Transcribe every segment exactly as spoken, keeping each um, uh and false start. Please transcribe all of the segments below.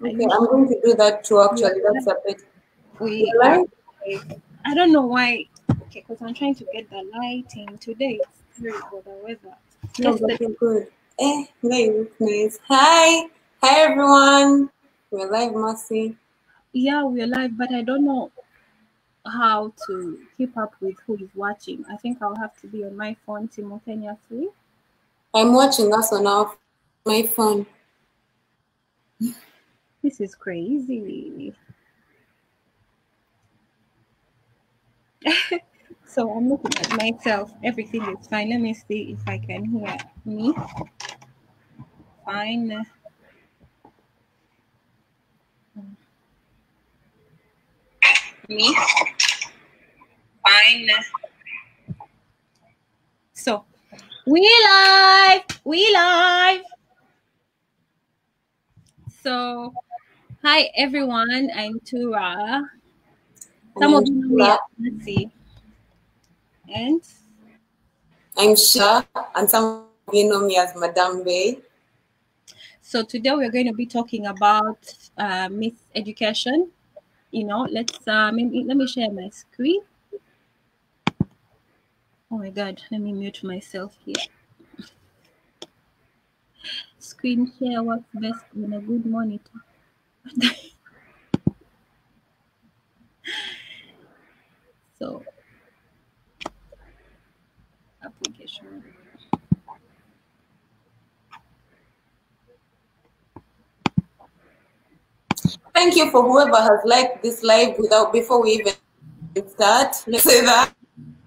Okay, I'm going to do that too, actually. That's a bit. We, I, I don't know why. Okay, because I'm trying to get the lighting today. It's very good, the weather. No, but you're good. Eh, there you look nice. Hi. Hi, everyone. We're live, Masi. Yeah, we're live, but I don't know how to keep up with who is watching. I think I'll have to be on my phone simultaneously. I'm watching us on our, my phone. This is crazy. So I'm looking at myself. Everything is fine. Let me see if I can hear me. Fine. Me. Fine. So we live. We live. So hi everyone. I'm Thetura. Some I'm of you know me as Nancy. And I'm Sheila, and some of you know me as Madame Bae. So today we're going to be talking about uh, myth education. You know, let's uh, maybe, let me share my screen. Oh my God, let me mute myself here. Screen share works best on a good monitor. So, application. Thank you for whoever has liked this live without before we even start. Let's say that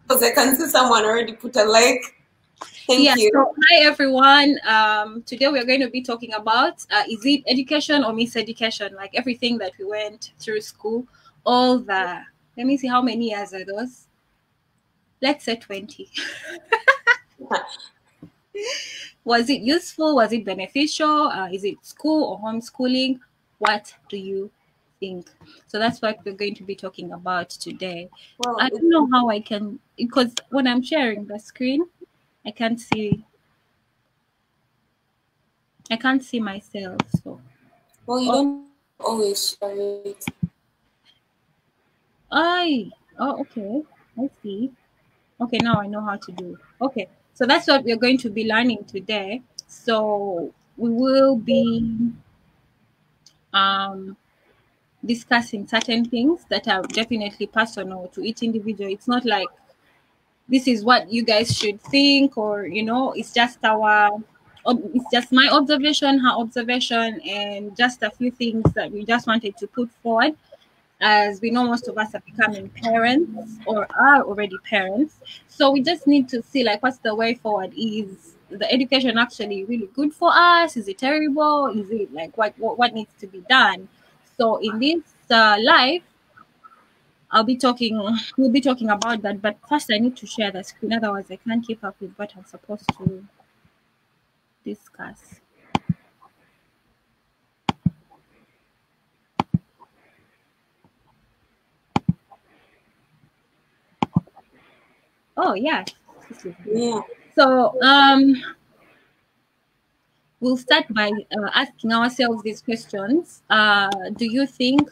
because I can see someone already put a like. Thank yeah, you. So, hi everyone. Um, today we are going to be talking about uh, is it education or miseducation? Like everything that we went through school, all the. Let me see how many years are those. Let's say twenty. Was it useful? Was it beneficial? Uh, is it school or homeschooling? What do you think? So that's what we're going to be talking about today. Well, I don't know how I can, because when I'm sharing the screen, I can't see. I can't see myself. So. Well, you don't always share it. I oh okay. I see. Okay, now I know how to do it. Okay, so that's what we're going to be learning today. So we will be um discussing certain things that are definitely personal to each individual. It's not like this is what you guys should think, or you know, it's just our it's just my observation, her observation, and just a few things that we just wanted to put forward. As we know, most of us are becoming parents or are already parents. So we just need to see like what's the way forward. Is the education actually really good for us? Is it terrible? Is it like what what, what needs to be done? So in this uh, live, I'll be talking, we'll be talking about that. But first I need to share the screen. Otherwise I can't keep up with what I'm supposed to discuss. Oh yeah. yeah. So um, we'll start by uh, asking ourselves these questions. Uh, do you think,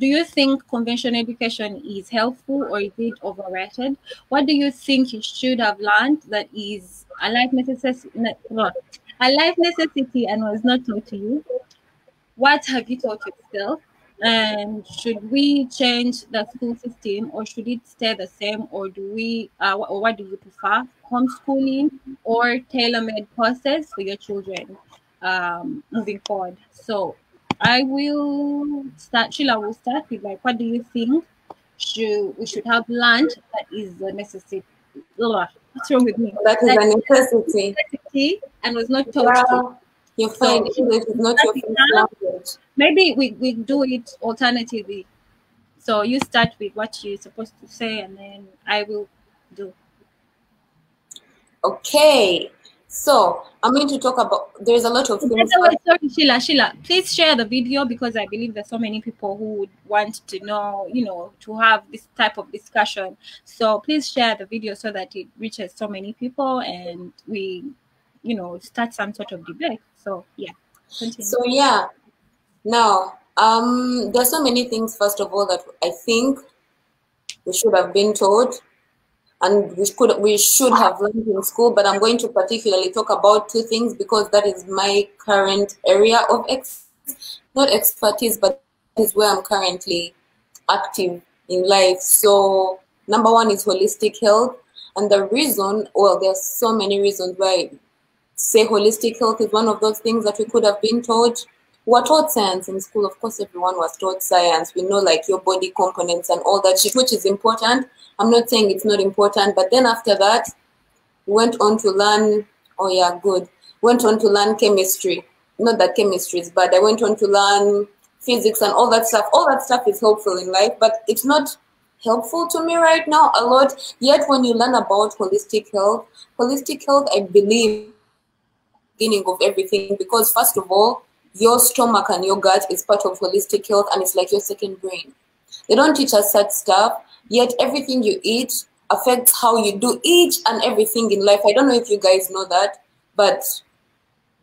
do you think conventional education is helpful, or is it overrated? What do you think you should have learned that is a life necessity, a life necessity, and was not taught to you? What have you taught yourself? And should we change the school system, or should it stay the same, or do we uh, or what do you prefer, homeschooling or tailor-made process for your children um moving forward? So I will start. Sheila will start with like, what do you think should we should have learned that is a necessity? Ugh, what's wrong with me? That is that a necessity. necessity and was not taught yeah. to You're fine. So, English is not your first language. Maybe we, we do it alternatively. So you start with what you're supposed to say, and then I will do. Okay. So I'm going to talk about, there's a lot of things. Way, sorry, Sheila, Sheila, please share the video, because I believe there's so many people who would want to know, you know, to have this type of discussion. So please share the video so that it reaches so many people and we, you know, start some sort of debate. So yeah. Continue. So yeah, Now, um, there are so many things, first of all, that I think we should have been told, and we could we should have learned in school, but I'm going to particularly talk about two things because that is my current area of ex not expertise, but is where I'm currently active in life. So number one is holistic health, and the reason, well, there's so many reasons why I say holistic health is one of those things that we could have been taught. We were taught science in school, of course. Everyone was taught science. We know like your body components and all that shit, which is important. I'm not saying it's not important, but then after that, we went on to learn, oh yeah, good. Went on to learn chemistry. Not that chemistry is bad. I went on to learn physics and all that stuff. All that stuff is helpful in life, but it's not helpful to me right now a lot. Yet when you learn about holistic health, holistic health, I believe, beginning of everything, because first of all, your stomach and your gut is part of holistic health, and it's like your second brain. They don't teach us such stuff, yet everything you eat affects how you do each and everything in life. I don't know if you guys know that, but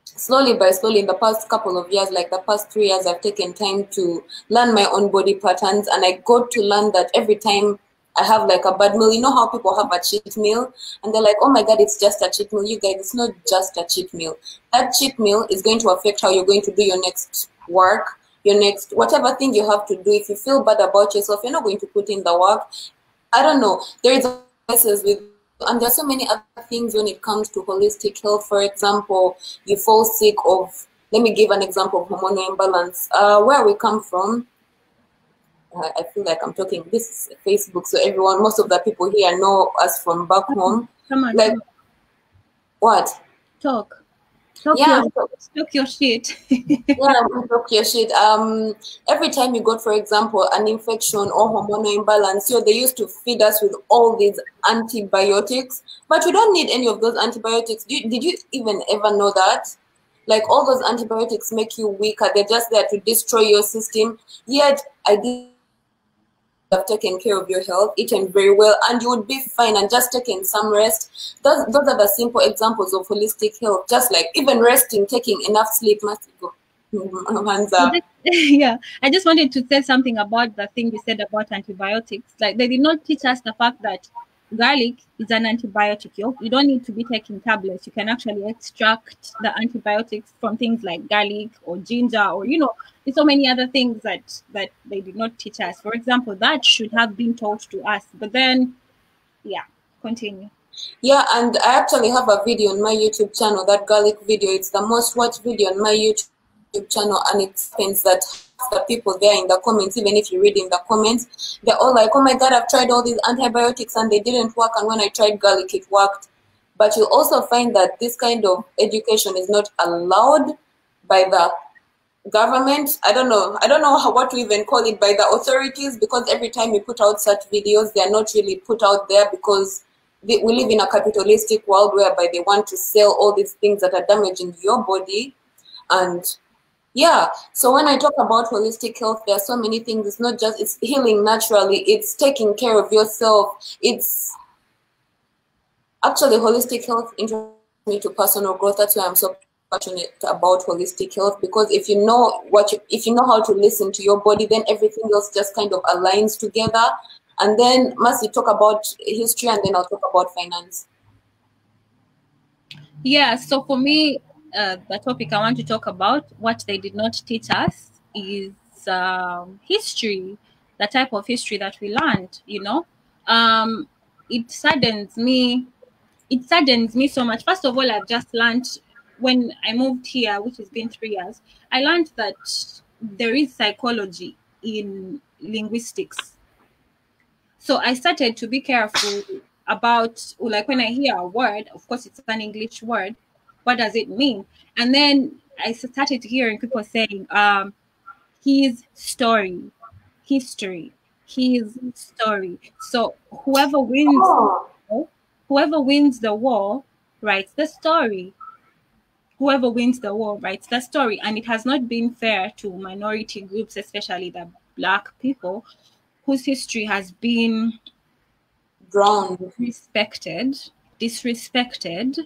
slowly by slowly in the past couple of years, like the past three years, I've taken time to learn my own body patterns, and I got to learn that every time I have like a bad meal, you know how people have a cheat meal and they're like, oh my God, it's just a cheat meal. You guys, it's not just a cheat meal. That cheat meal is going to affect how you're going to do your next work, your next, whatever thing you have to do. If you feel bad about yourself, you're not going to put in the work. I don't know. There is messes with, and there's so many other things when it comes to holistic health. For example, you fall sick of, let me give an example of hormonal imbalance. Uh, where we come from, I feel like I'm talking, this is Facebook, so everyone, most of the people here know us from back home. Come on, like, talk. What? Talk. Talk, yeah, your, talk. talk your shit. Yeah, talk your shit. Um, every time you got, for example, an infection or hormonal imbalance, so they used to feed us with all these antibiotics, but you don't need any of those antibiotics. Did you, did you even ever know that? Like, all those antibiotics make you weaker. They're just there to destroy your system. Yet, I did have taken care of your health, eaten very well, and you would be fine, and just taking some rest. Those, those are the simple examples of holistic health, just like even resting, taking enough sleep. Yeah, I just wanted to say something about the thing you said about antibiotics. Like, they did not teach us the fact that garlic is an antibiotic. You don't need to be taking tablets. You can actually extract the antibiotics from things like garlic or ginger, or, you know, there's so many other things that that they did not teach us. For example, that should have been taught to us. But then, yeah, continue. Yeah, and I actually have a video on my YouTube channel, that garlic video. It's the most watched video on my YouTube channel, and it explains that the people there in the comments, even if you read in the comments, they're all like, oh my God, I've tried all these antibiotics and they didn't work, and when I tried garlic, it worked. But you'll also find that this kind of education is not allowed by the government. I don't know. I don't know how, what to even call it, by the authorities, because every time you put out such videos, they're not really put out there, because they, we live in a capitalistic world whereby they want to sell all these things that are damaging your body. And yeah, so when I talk about holistic health, there are so many things. It's not just, it's healing naturally, it's taking care of yourself. It's actually, holistic health introduced me to personal growth. That's why I'm so passionate about holistic health, because if you know what you, if you know how to listen to your body, then everything else just kind of aligns together. And then Masi, talk about history, and then I'll talk about finance. Yeah, so for me, Uh, the topic I want to talk about, what they did not teach us, is um, history, the type of history that we learned, you know. Um, it saddens me. It saddens me so much. First of all, I've just learned when I moved here, which has been three years, I learned that there is psychology in linguistics. So I started to be careful about, like, when I hear a word, of course, it's an English word, what does it mean? And then I started hearing people saying, um, his story, history, his story. So whoever wins, oh. whoever wins the war writes the story. Whoever wins the war writes the story. And it has not been fair to minority groups, especially the Black people, whose history has been wrong, respected, disrespected.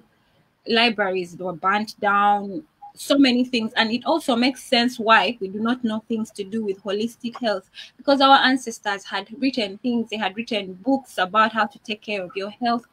Libraries were burnt down, so many things. And it also makes sense why we do not know things to do with holistic health, because our ancestors had written things. They had written books about how to take care of your health.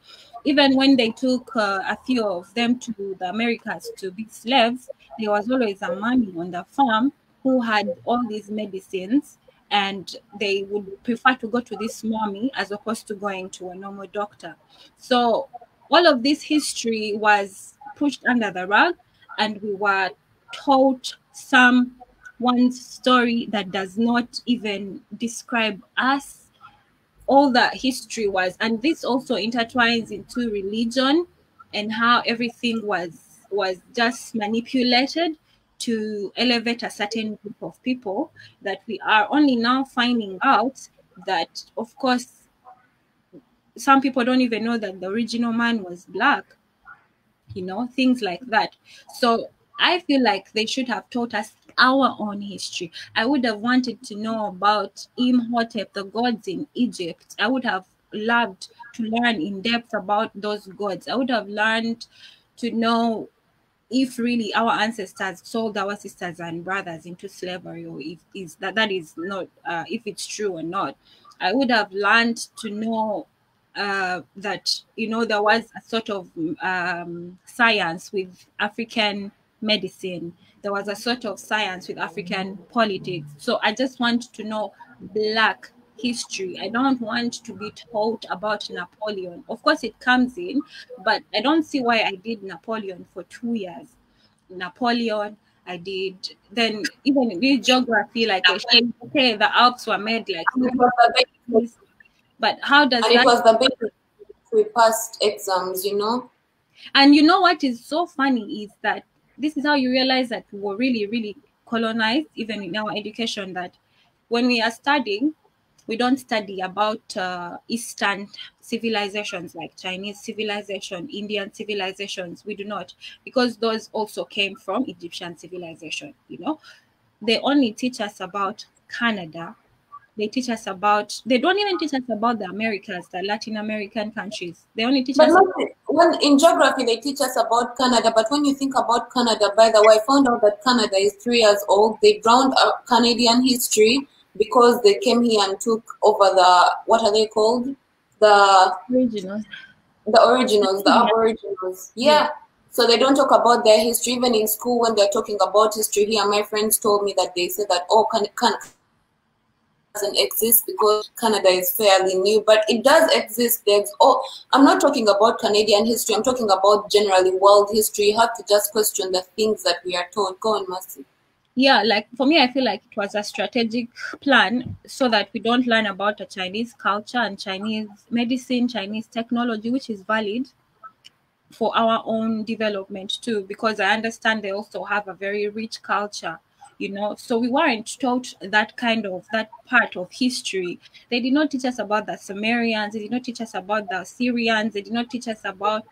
Even when they took uh, a few of them to the Americas to be slaves, there was always a mommy on the farm who had all these medicines, and they would prefer to go to this mommy as opposed to going to a normal doctor. So all of this history was pushed under the rug, and we were told someone's story that does not even describe us. All that history was, and this also intertwines into religion and how everything was was just manipulated to elevate a certain group of people, that we are only now finding out that, of course, some people don't even know that the original man was black, you know, things like that. So I feel like they should have taught us our own history. I would have wanted to know about Imhotep, the gods in Egypt. I would have loved to learn in depth about those gods. I would have learned to know if really our ancestors sold our sisters and brothers into slavery, or if is that that is not uh, if it's true or not. I would have learned to know uh, that, you know, there was a sort of um, science with African medicine. There was a sort of science with African politics. So I just want to know Black history. I don't want to be taught about Napoleon. Of course, it comes in, but I don't see why I did Napoleon for two years. Napoleon, I did. Then even with geography, like I said, okay, the Alps were made like. This, but how does and that? It was the basis we passed exams, you know. And you know what is so funny is that this is how you realize that we were really, really colonized, even in our education, that when we are studying, we don't study about uh, Eastern civilizations like Chinese civilization, Indian civilizations. We do not, because those also came from Egyptian civilization, you know. They only teach us about Canada. They teach us about, they don't even teach us about the Americas, the Latin American countries. They only teach but us about... When in geography, they teach us about Canada, but when you think about Canada, by the way, I found out that Canada is three years old. They drowned our Canadian history because they came here and took over the, what are they called? The originals. The originals, the yeah. Aboriginals. Yeah. yeah. So they don't talk about their history. Even in school, when they're talking about history here, my friends told me that they said that, oh, can can. doesn't exist because Canada is fairly new, but it does exist. There's oh, I'm not talking about Canadian history. I'm talking about generally world history. You have to just question the things that we are told. Go on, Masi. Yeah, like for me, I feel like it was a strategic plan so that we don't learn about a Chinese culture and Chinese medicine, Chinese technology, which is valid for our own development too, because I understand they also have a very rich culture. You know, so we weren't taught that kind of that part of history. They did not teach us about the Sumerians. They did not teach us about the Assyrians. They did not teach us about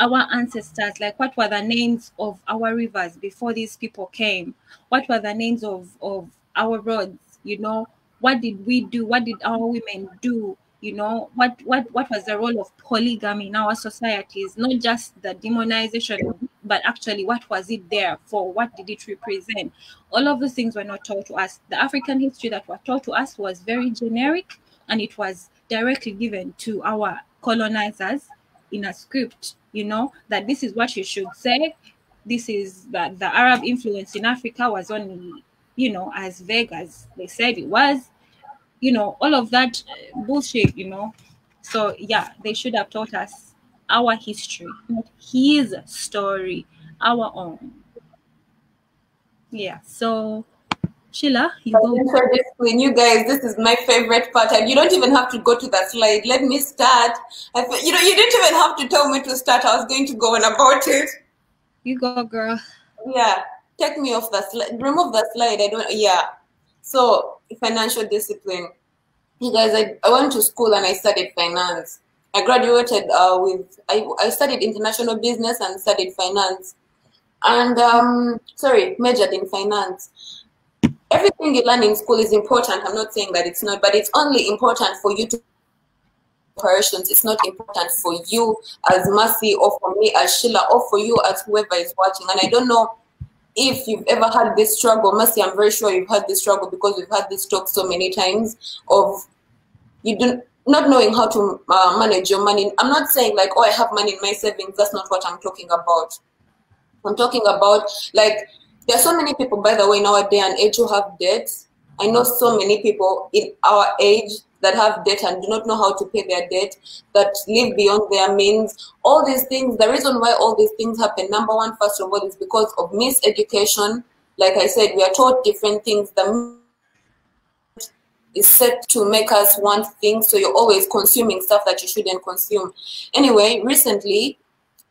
our ancestors. Like, what were the names of our rivers before these people came? What were the names of, of our roads? You know, what did we do? What did our women do? You know, what, what, what was the role of polygamy in our societies? Not just the demonization of, but actually what was it there for? What did it represent? All of those things were not taught to us. The African history that was taught to us was very generic, and it was directly given to our colonizers in a script, you know, that this is what you should say. This is that the Arab influence in Africa was only, you know, as vague as they said it was, you know, all of that bullshit, you know. So yeah, they should have taught us our history, not his story, our own. Yeah, so Sheila, you go. You guys, this is my favorite part. You don't even have to go to that slide. Let me start. I th you know, you didn't even have to tell me to start. I was going to go on about it. You go, girl. Yeah, take me off the slide. Remove the slide. I don't. Yeah. So financial discipline. You guys, I, I went to school and I studied finance. I graduated uh, with, I, I studied international business and studied finance. And, um, sorry, majored in finance. Everything you learn in school is important. I'm not saying that it's not, but it's only important for you to operations. It's not important for you as Masi or for me as Sheila or for you as whoever is watching. And I don't know if you've ever had this struggle, Masi, I'm very sure you've had this struggle because we've had this talk so many times of you don't, not knowing how to uh, manage your money. I'm not saying like, oh, I have money in my savings. That's not what I'm talking about. I'm talking about like, there are so many people, by the way, in our day and age who have debts. I know so many people in our age that have debt and do not know how to pay their debt, that live beyond their means. All these things, the reason why all these things happen, number one, first of all, is because of miseducation. Like I said, we are taught different things. The is set to make us want things, so you're always consuming stuff that you shouldn't consume. Anyway, recently,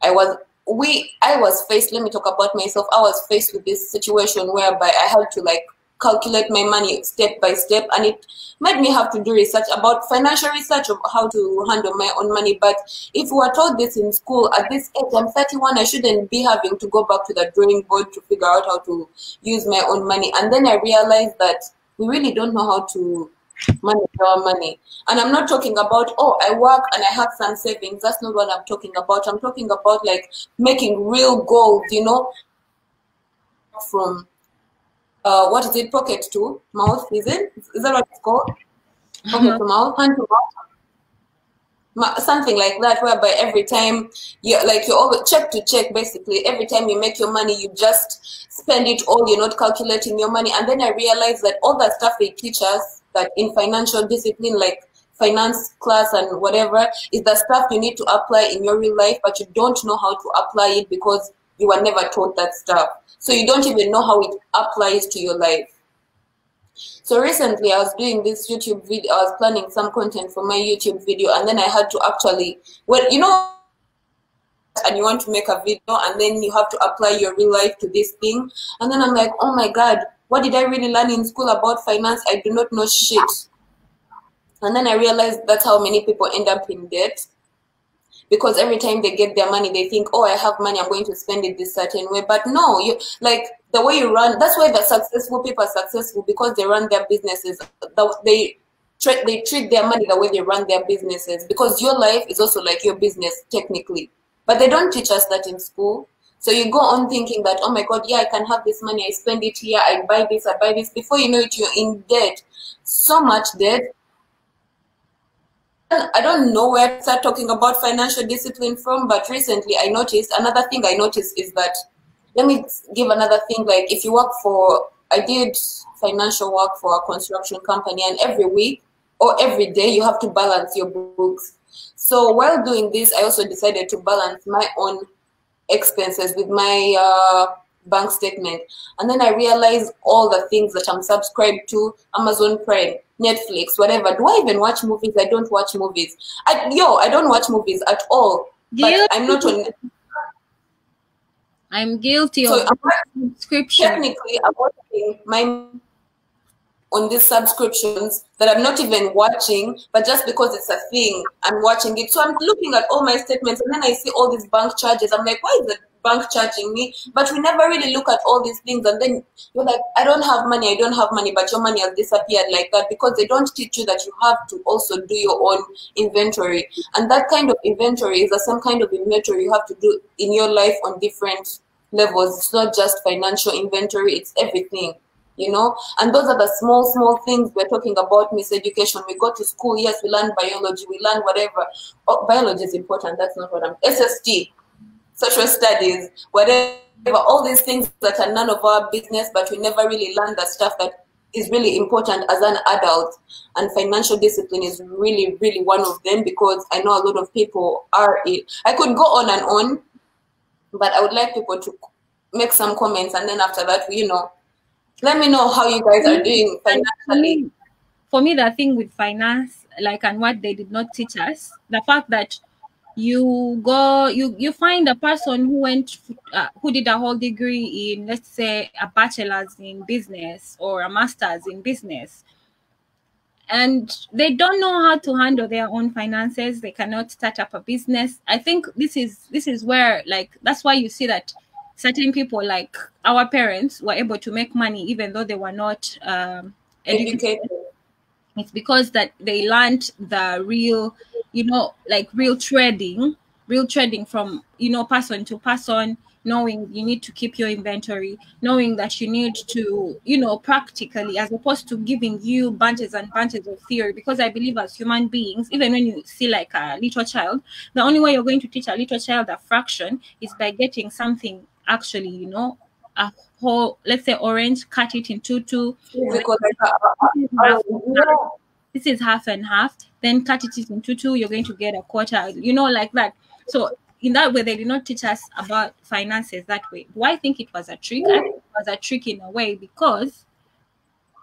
I was we I was faced. Let me talk about myself. I was faced with this situation whereby I had to like calculate my money step by step, and it made me have to do research about financial research of how to handle my own money. But if we are taught this in school at this age, I'm thirty-one, I shouldn't be having to go back to the drawing board to figure out how to use my own money. And then I realized that we really don't know how to manage our money. And I'm not talking about, oh, I work and I have some savings. That's not what I'm talking about. I'm talking about like making real gold, you know, from Uh, what is it? Pocket to mouth, is it? Is that what it's called? Pocket mm-hmm. to mouth, hand to mouth, something like that. Whereby every time you like, you're always check to check. Basically, every time you make your money, you just spend it all. You're not calculating your money. And then I realized that all that stuff they teach us, that in financial discipline, like finance class and whatever, is the stuff you need to apply in your real life, but you don't know how to apply it because you were never taught that stuff. So you don't even know how it applies to your life. So recently I was doing this YouTube video, I was planning some content for my YouTube video, and then I had to actually, well, you know, and you want to make a video and then you have to apply your real life to this thing. And then I'm like, oh my God, what did I really learn in school about finance? I do not know shit. And then I realized that's how many people end up in debt. Because every time they get their money, they think, oh, I have money, I'm going to spend it this certain way. But no, you like the way you run, that's why the successful people are successful, because they run their businesses. They, tra- they treat their money the way they run their businesses, because your life is also like your business, technically. But they don't teach us that in school. So you go on thinking that, oh my God, yeah, I can have this money, I spend it here, I buy this, I buy this. Before you know it, you're in debt. So much debt. I don't know where to start talking about financial discipline from, but recently I noticed, another thing I noticed is that, let me give another thing, like if you work for, I did financial work for a construction company, and every week or every day you have to balance your books. So while doing this, I also decided to balance my own expenses with my uh, bank statement. And then I realized all the things that I'm subscribed to, Amazon Prime, Netflix, whatever. Do I even watch movies? I don't watch movies. I, yo, I don't watch movies at all. Guilty. But I'm not on Netflix. I'm guilty so of I'm, subscription. Technically, I'm watching my on these subscriptions that I'm not even watching, but just because it's a thing, I'm watching it. So I'm looking at all my statements, and then I see all these bank charges. I'm like, why is it bank charging me? But we never really look at all these things, and then you're like, I don't have money, I don't have money, but your money has disappeared like that, because they don't teach you that you have to also do your own inventory. And that kind of inventory is a, some kind of inventory you have to do in your life on different levels. It's not just financial inventory, it's everything, you know. And those are the small, small things we're talking about, miseducation. We go to school, yes, we learn biology, we learn whatever. Oh, biology is important, that's not what I'm, S S T. Social studies, whatever, all these things that are none of our business, but we never really learn the stuff that is really important as an adult. And financial discipline is really, really one of them, because I know a lot of people are it. I could go on and on, but I would like people to make some comments, and then after that, you know, let me know how you guys are doing financially. For me, the thing with finance, like, and what they did not teach us, the fact that you go, you you find a person who went, uh, who did a whole degree in, let's say, a bachelor's in business or a master's in business, and they don't know how to handle their own finances. They cannot start up a business. I think this is this is where, like, that's why you see that certain people, like our parents, were able to make money even though they were not um, educated. educated. It's because that they learned the real, you know, like real trading, real trading from, you know, person to person, knowing you need to keep your inventory, knowing that you need to, you know, practically, as opposed to giving you bunches and bunches of theory. Because I believe as human beings, even when you see like a little child, the only way you're going to teach a little child a fraction is by getting something actually, you know, a whole, let's say orange, cut it in two, two. This is half and half, then cut it into two, you're going to get a quarter, you know, like that. So in that way, they did not teach us about finances that way. Do I think it was a trick? I think it was a trick in a way, because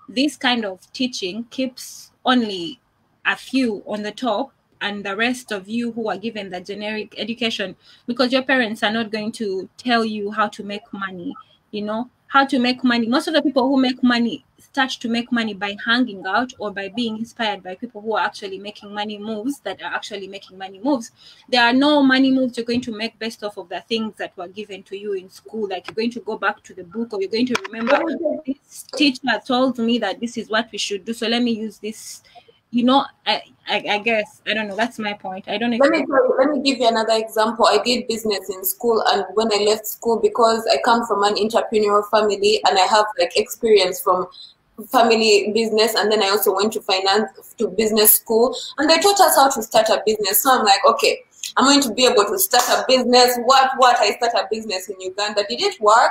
this kind of teaching keeps only a few on the top and the rest of you who are given the generic education, because your parents are not going to tell you how to make money, you know, how to make money. Most of the people who make money start to make money by hanging out or by being inspired by people who are actually making money moves that are actually making money moves. There are no money moves you're going to make based off of the things that were given to you in school. Like you're going to go back to the book, or you're going to remember, this teacher told me that this is what we should do, so let me use this. You know, I, I, I guess, I don't know, that's my point. I don't know. Let me, let me give you another example. I did business in school, and when I left school, because I come from an entrepreneurial family and I have like experience from family business, and then I also went to finance, to business school, and they taught us how to start a business. So I'm like, okay, I'm going to be able to start a business. What, what, I start a business in Uganda. Did it work?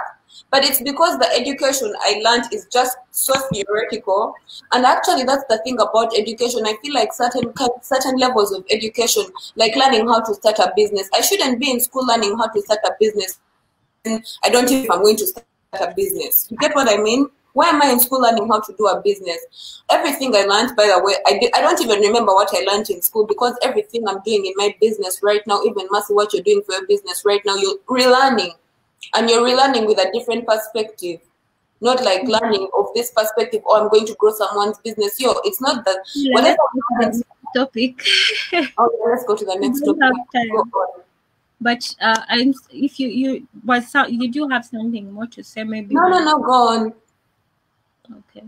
But it's because the education I learned is just so theoretical. And actually, that's the thing about education. I feel like certain certain levels of education, like learning how to start a business, I shouldn't be in school learning how to start a business. I don't think I'm going to start a business. You get what I mean? Why am I in school learning how to do a business? Everything I learned, by the way, I, did, I don't even remember what I learned in school, because everything I'm doing in my business right now, even Masi, what you're doing for your business right now, you're relearning. And you're relearning with a different perspective, not like learning of this perspective, or oh, I'm going to grow someone's business. Yo, it's not that. Yeah, whatever happens, topic. Oh, let's go to the next topic. But uh, I'm, if you you was so, you do have something more to say, maybe. No, no, no, go on. Okay.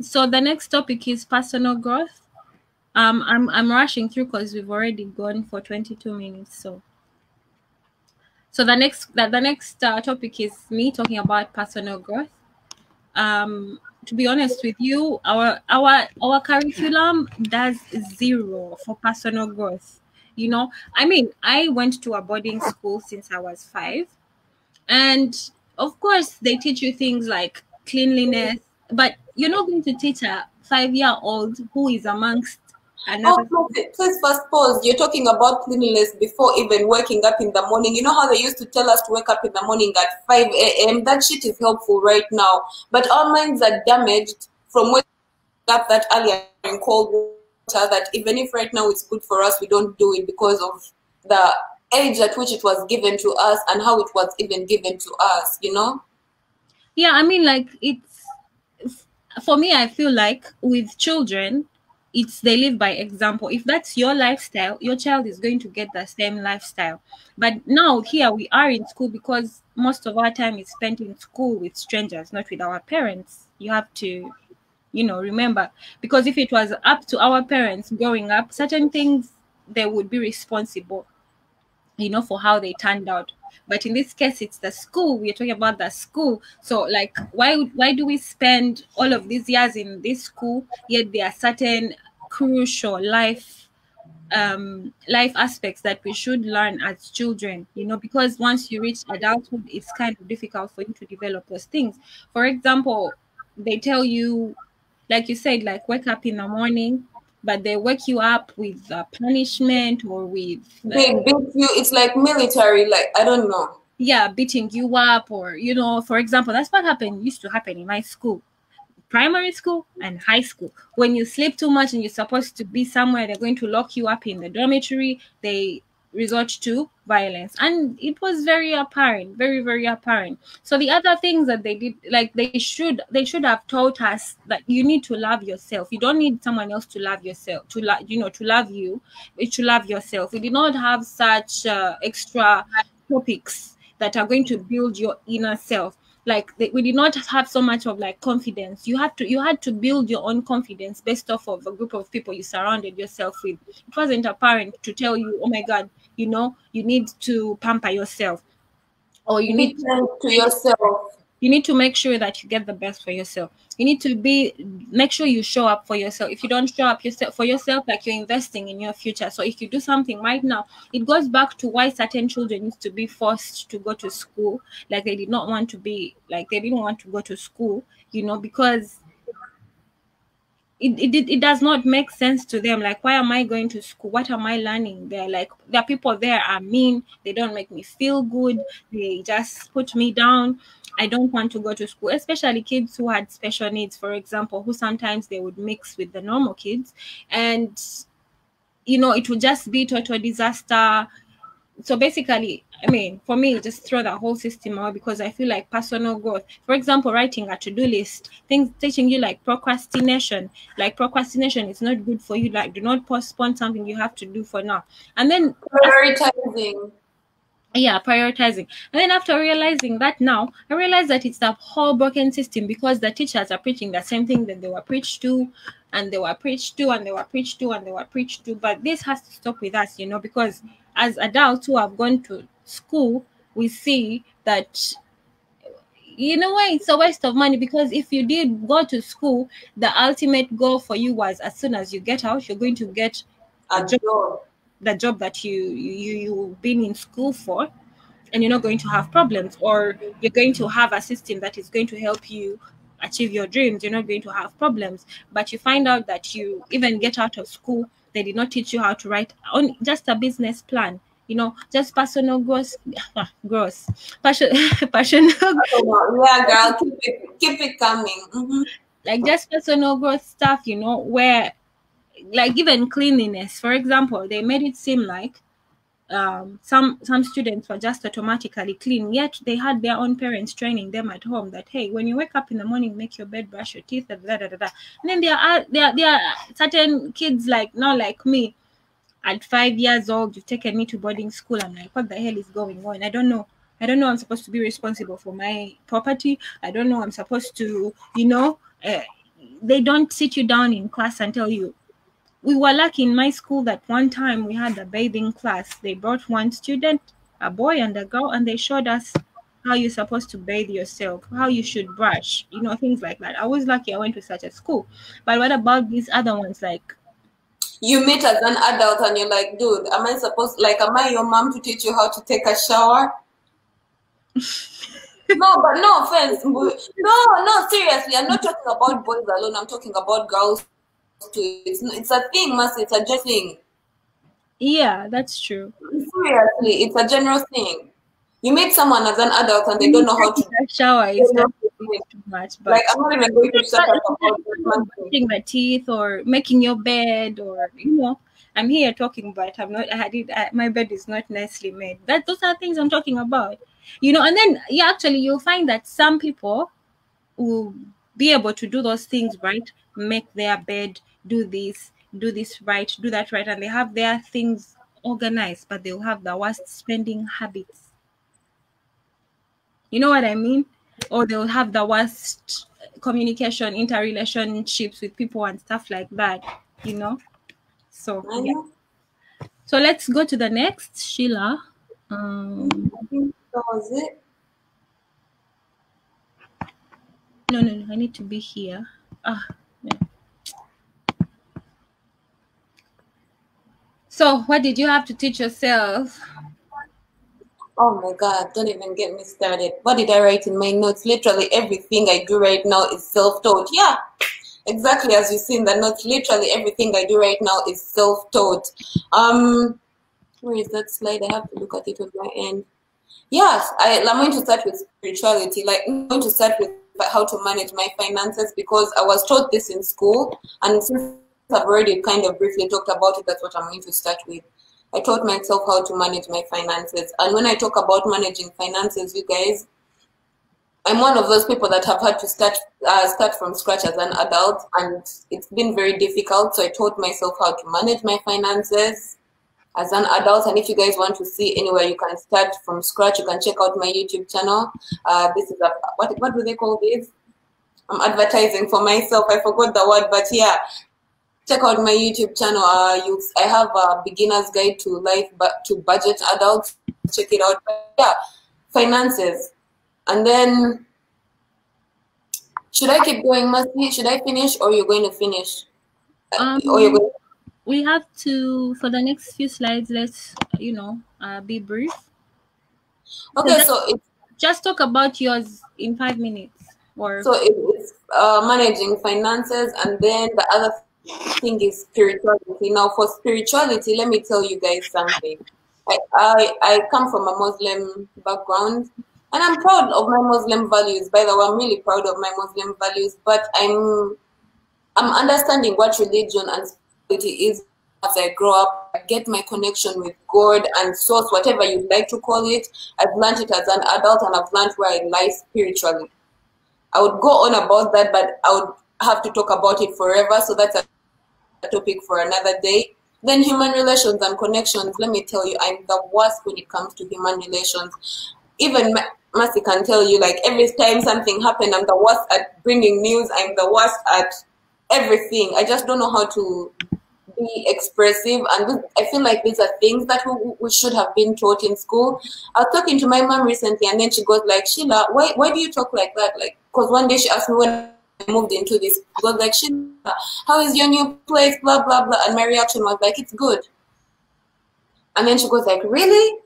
So the next topic is personal growth. Um, I'm I'm rushing through because we've already gone for twenty-two minutes, so. So the next the, the next uh, topic is me talking about personal growth. Um, to be honest with you, our our our curriculum does zero for personal growth. You know, I mean, I went to a boarding school since I was five, and of course they teach you things like cleanliness, but you're not going to teach a five-year-old who is amongst. Another oh, please first pause. You're talking about cleanliness before even waking up in the morning. You know how they used to tell us to wake up in the morning at five A M? That shit is helpful right now. But our minds are damaged from waking up that earlier in cold water, that even if right now it's good for us, we don't do it because of the age at which it was given to us and how it was even given to us, you know? Yeah, I mean, like, it's... For me, I feel like with children... It's they live by example. If that's your lifestyle, your child is going to get the same lifestyle. But now here we are in school, because most of our time is spent in school with strangers, not with our parents. You have to, you know, remember, because if it was up to our parents growing up, certain things they would be responsible, you know, for how they turned out. But in this case, it's the school. We're talking about the school. So, like, why why do we spend all of these years in this school, yet there are certain crucial life um life aspects that we should learn as children, you know, because once you reach adulthood, it's kind of difficult for you to develop those things. For example, they tell you, like you said, like wake up in the morning, but they wake you up with uh, punishment or with uh, they beat you. It's like military, like I don't know, yeah, beating you up, or you know, for example, that's what happened used to happen in my school, primary school and high school. When you sleep too much and you're supposed to be somewhere, they're going to lock you up in the dormitory. They resort to violence, and it was very apparent, very very apparent. So the other things that they did, like they should they should have taught us that you need to love yourself. You don't need someone else to love yourself, to love, you know, to love you, to love yourself. We did not have such uh, extra topics that are going to build your inner self. Like we did not have so much of like confidence. You have to, you had to build your own confidence based off of a group of people you surrounded yourself with. It wasn't apparent to tell you, oh my God, you know, you need to pamper yourself, or you, you need to, to yourself. You need to make sure that you get the best for yourself. You need to be make sure you show up for yourself. If you don't show up yourself for yourself, like, you're investing in your future. So if you do something right now, it goes back to why certain children used to be forced to go to school. Like, they did not want to be, like, they didn't want to go to school, you know, because it, it, it does not make sense to them. Like, why am I going to school? What am I learning? They're like, the people there are mean. They don't make me feel good. They just put me down. I don't want to go to school, especially kids who had special needs, for example, who sometimes they would mix with the normal kids. And, you know, it would just be total disaster. So basically, I mean, for me, just throw that whole system out, because I feel like personal growth, for example, writing a to-do list, things teaching you like procrastination, like procrastination is not good for you. Like, do not postpone something you have to do for now. And then prioritizing. Yeah, prioritizing. And then after realizing that now, I realized that it's the whole broken system, because the teachers are preaching the same thing that they were preached to, and they were preached to, and they were preached to, and they were preached to. But this has to stop with us, you know, because as adults who have gone to school, we see that, you know, why it's a waste of money, because if you did go to school, the ultimate goal for you was, as soon as you get out, you're going to get a job. The job that you, you you've been in school for, and you're not going to have problems, or you're going to have a system that is going to help you achieve your dreams. You're not going to have problems. But you find out that you even get out of school, they did not teach you how to write on just a business plan, you know, just personal growth, growth, passion, passional. Yeah, girl, keep it, keep it coming. Mm-hmm. Like, just personal growth stuff, you know, where, like, even cleanliness, for example, they made it seem like um some some students were just automatically clean, yet they had their own parents training them at home that, hey, when you wake up in the morning, make your bed, brush your teeth, da, da, da, da. And then there are there, there are certain kids, like, not like me, at five years old, you've taken me to boarding school. I'm like, what the hell is going on? I don't know. I don't know I'm supposed to be responsible for my property. I don't know I'm supposed to, you know, uh, they don't sit you down in class and tell you. We were lucky in my school that one time we had a bathing class. They brought one student, a boy and a girl, and they showed us how you're supposed to bathe yourself, how you should brush, you know, things like that. I was lucky I went to such a school. But what about these other ones? Like, you meet as an adult and you're like, dude, am I supposed, like, am I your mom to teach you how to take a shower? No, but no offense. No, no, seriously. I'm not talking about boys alone. I'm talking about girls. To it's, it's a thing, Masi. It's a general thing. Yeah, that's true. Seriously, it's a general thing. You meet someone as an adult and they don't know how to shower. It's not doing too much, but like, I'm not even going to shut up about brushing my teeth or making your bed, or, you know, I'm here talking, but I'm not. I had it. I, my bed is not nicely made. That those are things I'm talking about, you know. And then, yeah, actually, you'll find that some people will be able to do those things right. Make their bed, do this, do this right, do that right, and they have their things organized, but they'll have the worst spending habits. You know what I mean? Or they'll have the worst communication, interrelationships with people and stuff like that, you know? So, yeah. So let's go to the next, Sheila. Um, I think that was it. No, no, no, I need to be here. Ah. So, what did you have to teach yourself? Oh my God, don't even get me started. What did I write in my notes? Literally everything I do right now is self-taught. Yeah, exactly as you see in the notes. Literally everything I do right now is self-taught. Um, where is that slide? I have to look at it on my end. Yes, I, I'm going to start with spirituality. Like, I'm going to start with how to manage my finances, because I was taught this in school, and since I've already kind of briefly talked about it, that's what I'm going to start with. I taught myself how to manage my finances. And when I talk about managing finances, you guys, I'm one of those people that have had to start uh, start from scratch as an adult, and it's been very difficult. So I taught myself how to manage my finances as an adult. And if you guys want to see anywhere, you can start from scratch. You can check out my YouTube channel. Uh, this is a, what, what do they call this? I'm advertising for myself. I forgot the word, but yeah. check out my YouTube channel. Uh, you, I have a beginner's guide to life, but to budget adults. Check it out. But yeah, finances. And then, should I keep going, Masi? Should I finish, or you're going to finish? Um, or you're going to... We have to, for the next few slides, let's, you know, uh, be brief. Okay, so, so it's... Just talk about yours in five minutes. Or... So it's uh, managing finances, and then the other thing is spirituality. Now, for spirituality, let me tell you guys something. I, I, I come from a Muslim background, and I'm proud of my Muslim values. By the way, I'm really proud of my Muslim values, but I'm I'm understanding what religion and spirituality is as I grow up. I get my connection with God and source, whatever you'd like to call it. I've learned it as an adult, and I've learned where I lie spiritually. I would go on about that, but I would have to talk about it forever, so that's a topic for another day. Then human relations and connections. Let me tell you, I'm the worst when it comes to human relations. Even Masi can tell you, like, every time something happened, I'm the worst at bringing news. I'm the worst at everything. I just don't know how to be expressive. And I feel like these are things that we, we should have been taught in school. I was talking to my mom recently, and then she goes like, Sheila, why, why do you talk like that? Like, because one day she asked me when I moved into this, she goes like, Sheila, how is your new place? Blah, blah, blah. And my reaction was like, it's good. And then she goes like, really?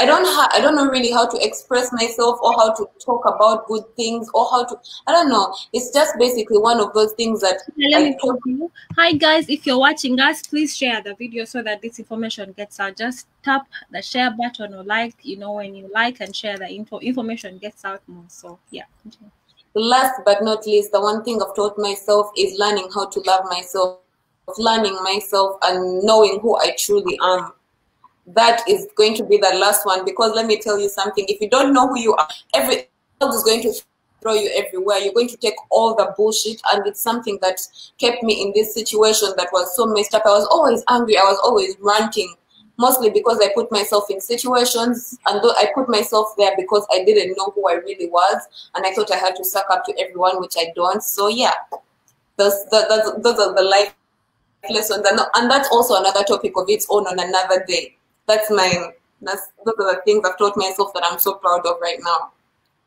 I don't ha I don't know really how to express myself, or how to talk about good things, or how to, I don't know. It's just basically one of those things that... Okay, let me continue. Hi guys, if you're watching us, please share the video so that this information gets out. Just tap the share button, or like, you know, when you like and share the info, information gets out more. So yeah. Last but not least, the one thing I've taught myself is learning how to love myself, learning myself and knowing who I truly am. That is going to be the last one, because let me tell you something. If you don't know who you are, everything else is going to throw you everywhere. You're going to take all the bullshit, and it's something that kept me in this situation that was so messed up. I was always angry. I was always ranting, mostly because I put myself in situations, and though I put myself there because I didn't know who I really was, and I thought I had to suck up to everyone, which I don't. So yeah, those, those, those are the life lessons, and that's also another topic of its own on another day. That's my, that's, those are the things I've taught myself that I'm so proud of right now.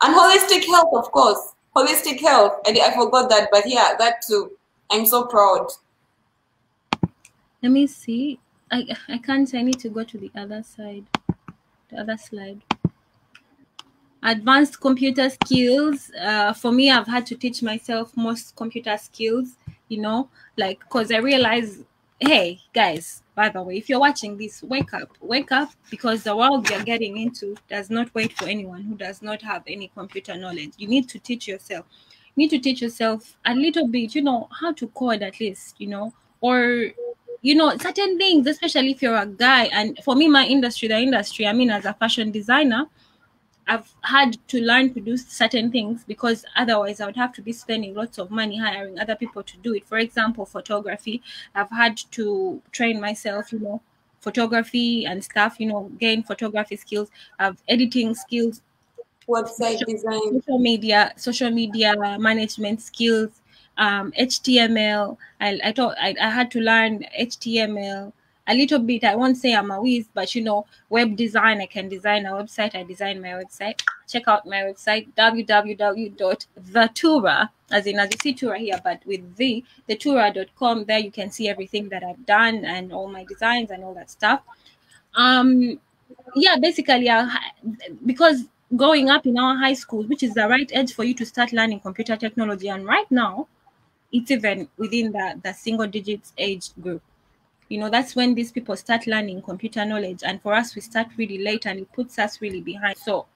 And holistic health, of course. Holistic health. I, I forgot that, but yeah, that too. I'm so proud. Let me see. I, I can't, I need to go to the other side, the other slide. Advanced computer skills. Uh, for me, I've had to teach myself most computer skills, you know, like, because I realized, hey, guys, by the way, if you're watching this, wake up, wake up, because the world you're getting into does not wait for anyone who does not have any computer knowledge. You need to teach yourself. You need to teach yourself a little bit, you know, how to code at least, you know, or, you know, certain things, especially if you're a guy. And for me, my industry, the industry, I mean, as a fashion designer, I've had to learn to do certain things, because otherwise I would have to be spending lots of money hiring other people to do it. For example, photography, I've had to train myself, you know, photography and stuff, you know, gain photography skills, I've editing skills, website social, design, social media, social media management skills, um, H T M L. I, I thought I, I had to learn H T M L. A little bit. I won't say I'm a whiz, but you know, web design. I can design a website. I design my website. Check out my website, w w w dot thetura, as in as you see Tura here, but with the, thetura dot com. There you can see everything that I've done and all my designs and all that stuff. Um, yeah, basically, I, because growing up in our high school, which is the right age for you to start learning computer technology, and right now, it's even within the, the single digits age group. You know, that's when these people start learning computer knowledge. And for us, we start really late, and it puts us really behind. So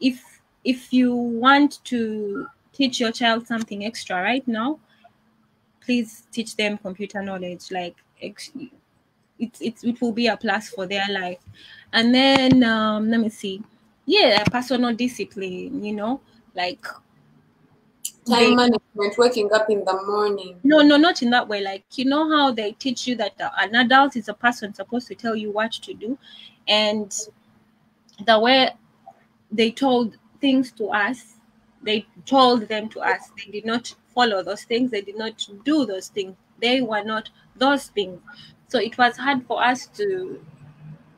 if if you want to teach your child something extra right now, please teach them computer knowledge. Like, it's, it's, it will be a plus for their life. And then, um, let me see. Yeah, personal discipline, you know, like... Time management, waking up in the morning. No, no, not in that way. Like, you know how they teach you that an adult is a person supposed to tell you what to do, and the way they told things to us, they told them to us. They did not follow those things. They did not do those things. They were not those things. So it was hard for us to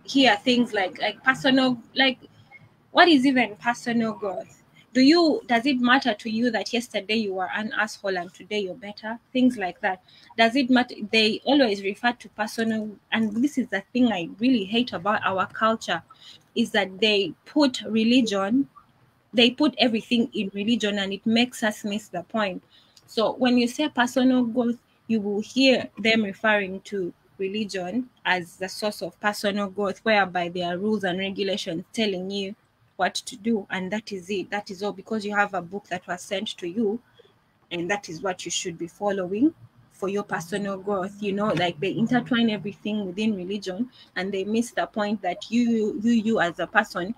hear things like like personal, like what is even personal growth? Do you, does it matter to you that yesterday you were an asshole and today you're better? Things like that. Does it matter? They always refer to personal, and this is the thing I really hate about our culture, is that they put religion, they put everything in religion, and it makes us miss the point. So when you say personal growth, you will hear them referring to religion as the source of personal growth, whereby there are rules and regulations telling you what to do, and that is it. That is all, because you have a book that was sent to you, and that is what you should be following for your personal growth. You know, like they intertwine everything within religion, and they miss the point that you, you, you as a person,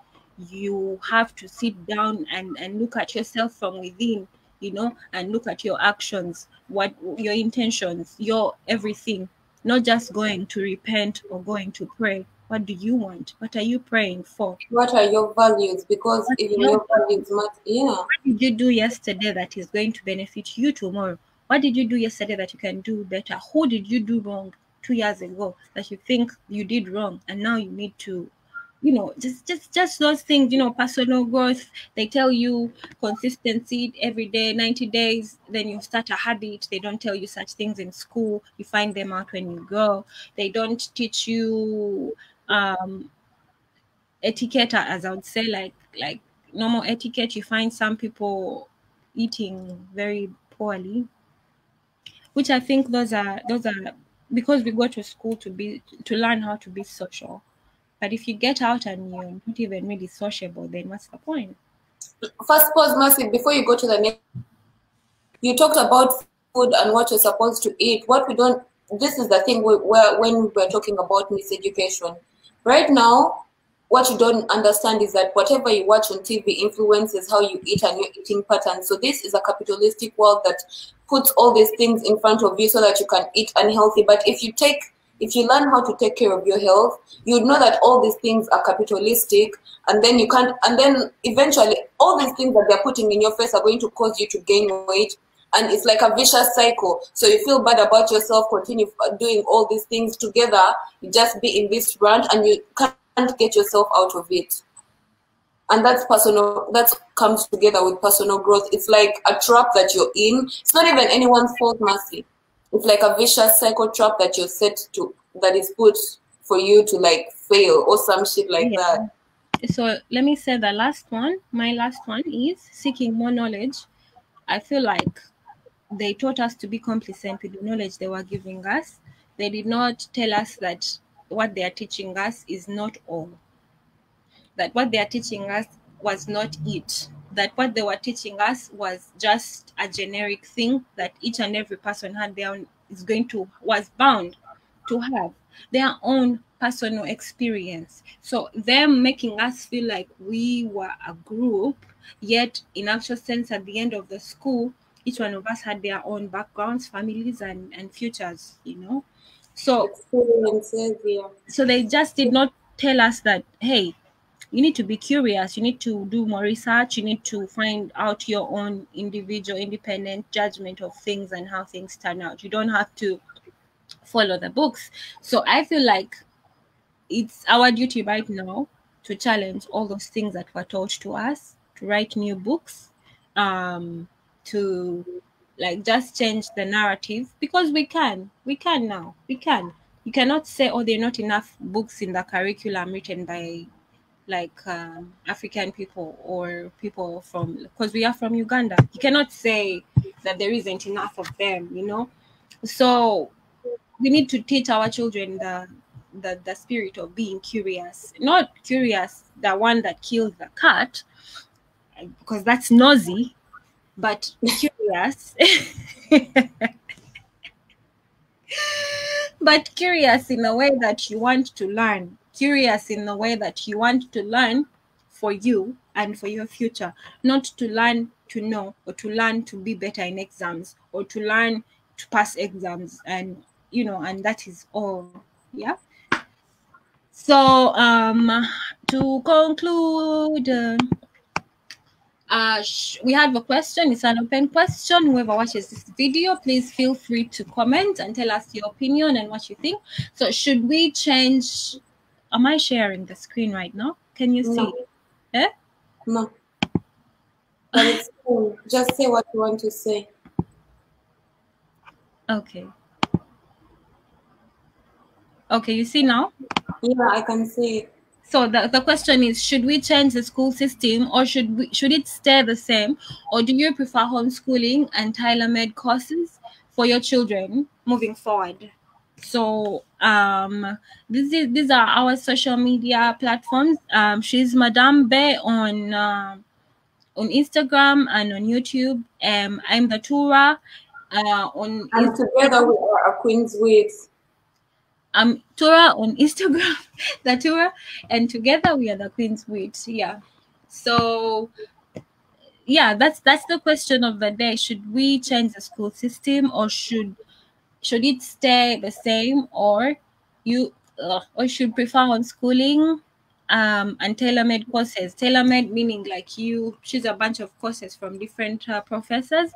you have to sit down and and look at yourself from within, you know, and look at your actions, what your intentions, your everything. Not just going to repent or going to pray. What do you want? What are you praying for? What are your values? Because what even your values matter. Yeah. What did you do yesterday that is going to benefit you tomorrow? What did you do yesterday that you can do better? Who did you do wrong two years ago that you think you did wrong, and now you need to, you know, just just just those things, you know, personal growth. They tell you consistency every day, ninety days, then you start a habit. They don't tell you such things in school. You find them out when you go. They don't teach you um etiquette, as I would say, like like normal etiquette. You find some people eating very poorly, which I think those are those are because we go to school to be to learn how to be social. But if you get out and you're not even really sociable, then what's the point? First pause, Masi, before you go to the next. You talked about food and what you're supposed to eat. What we don't, this is the thing we, where, when we're talking about miseducation. Right now, what you don't understand is that whatever you watch on T V influences how you eat and your eating patterns. So this is a capitalistic world that puts all these things in front of you so that you can eat unhealthy. But if you take If you learn how to take care of your health, you'd know that all these things are capitalistic, and then you can't, and then eventually all these things that they're putting in your face are going to cause you to gain weight, and it's like a vicious cycle. So you feel bad about yourself, continue doing all these things together, you just be in this rant, and you can't get yourself out of it. And that's personal, that comes together with personal growth. It's like a trap that you're in. It's not even anyone's fault, Masi. It's like a vicious cycle trap that you're set to, that is put for you to like fail or some shit like yeah. that. So let me say the last one. My last one is seeking more knowledge. I feel like they taught us to be complacent with the knowledge they were giving us. They did not tell us that what they are teaching us is not all. That what they are teaching us was not it. That what they were teaching us was just a generic thing that each and every person had their own, is going to, was bound to have their own personal experience. So them making us feel like we were a group, yet in actual sense, at the end of the school, each one of us had their own backgrounds, families, and, and futures, you know? So, so they just did not tell us that, hey, you need to be curious, you need to do more research, you need to find out your own individual, independent judgment of things and how things turn out. You don't have to follow the books. So I feel like it's our duty right now to challenge all those things that were taught to us, to write new books, um, to like just change the narrative, because we can, we can now, we can. You cannot say, oh, there are not enough books in the curriculum written by like um, African people or people from, because we are from Uganda. You cannot say that there isn't enough of them, you know? So we need to teach our children the, the, the spirit of being curious. Not curious, the one that kills the cat, because that's nosy, but curious. But curious in a way that you want to learn. Curious in the way that you want to learn for you and for your future, not to learn to know or to learn to be better in exams or to learn to pass exams, and you know, and that is all. Yeah. So um to conclude, uh, Uh, sh we have a question. It's an open question. Whoever watches this video, please feel free to comment and tell us your opinion and what you think. So should we change? Am I sharing the screen right now? Can you see? No. Eh? No. But it's cool. Just say what you want to say. Okay. Okay, you see now? Yeah, I can see it. So the, the question is, should we change the school system, or should we, should it stay the same, or do you prefer homeschooling and tailor-made courses for your children moving forward? So um, this is, these are our social media platforms. Um, she's Madame Bae on uh, on Instagram and on YouTube. Um, I'm Thetura uh, on. And Instagram. Together we are A Queen's Wit. Um, Tora on Instagram, the Tora, and together we are the Queen's Wit. Yeah. So, yeah, that's that's the question of the day. Should we change the school system, or should should it stay the same, or you uh, or should prefer homeschooling um, and tailor-made courses? Tailor-made meaning like you choose a bunch of courses from different uh, professors.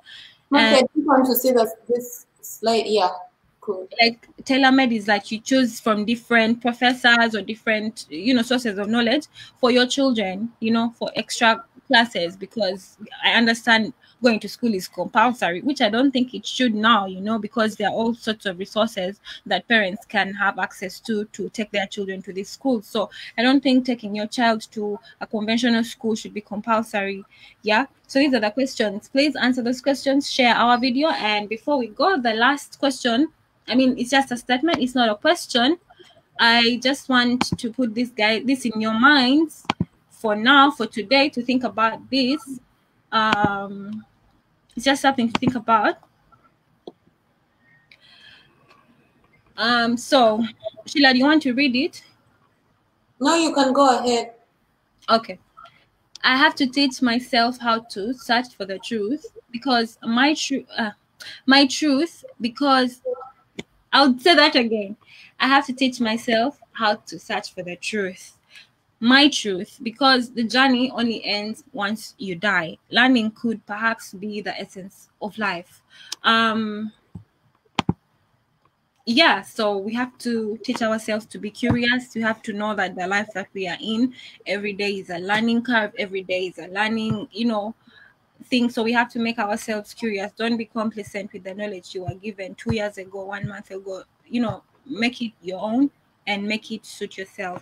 Okay, I want to see this, this slide. Yeah. Cool. Like tailor-made is like you choose from different professors or different, you know, sources of knowledge for your children, you know, for extra classes, because I understand going to school is compulsory, which I don't think it should now, you know, because there are all sorts of resources that parents can have access to to take their children to these schools. So I don't think taking your child to a conventional school should be compulsory. Yeah. So these are the questions. Please answer those questions, share our video. And before we go, the last question, I mean, it's just a statement. It's not a question. I just want to put this guy, this in your minds for now, for today, to think about this. Um, it's just something to think about. Um, so, Sheila, do you want to read it? No, you can go ahead. Okay. I have to teach myself how to search for the truth, because my truth, uh, my truth, because. I'll say that again. I have to teach myself how to search for the truth. My truth, because the journey only ends once you die. Learning could perhaps be the essence of life. Um, yeah, so we have to teach ourselves to be curious. We have to know that the life that we are in, every day is a learning curve. Every day is a learning, you know, thing. So we have to make ourselves curious. Don't be complacent with the knowledge you were given two years ago, one month ago. You know, make it your own and make it suit yourself.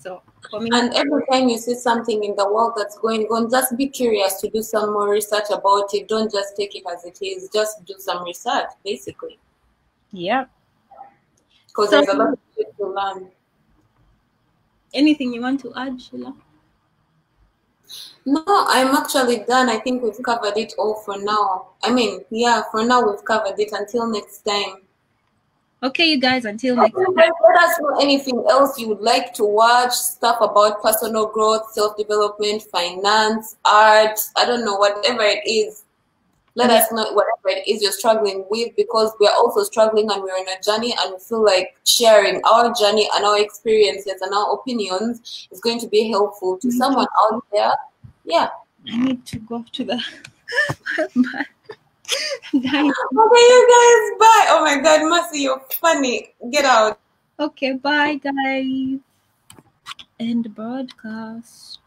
So for me, and every time you see something in the world that's going on, just be curious to do some more research about it. Don't just take it as it is. Just do some research, basically. Yeah. Because so, there's a lot of things to learn. Anything you want to add, Sheila? No, I'm actually done. I think we've covered it all for now. I mean, yeah, for now we've covered it. Until next time. Okay, you guys, until next time. Let us know anything else you would like to watch, stuff about personal growth, self-development, finance, art, I don't know, whatever it is. Let yeah. us know whatever it is you're struggling with, because we're also struggling and we're on a journey, and we feel like sharing our journey and our experiences and our opinions is going to be helpful to someone out there. Yeah. I need to go to the... Bye. Okay, you guys, bye. Oh my God, Masi, you're funny. Get out. Okay, bye, guys. End broadcast.